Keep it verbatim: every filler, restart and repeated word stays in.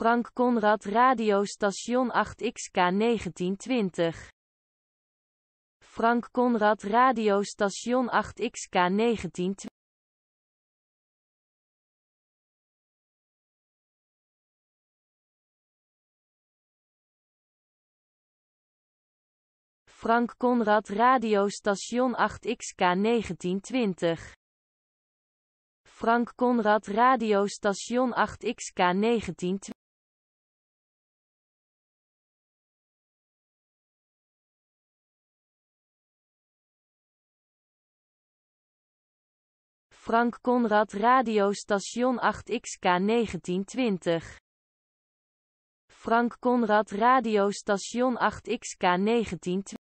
Frank Conrad Radiostation acht X K negentien twintig. Frank Conrad Radiostation acht X K negentien twintig. Frank Conrad Radiostation acht X K negentien twintig. Frank Conrad Radiostation acht X K negentien twintig. Frank Conrad Radiostation acht X K negentien twintig. Frank Conrad Radiostation acht X K negentien twintig.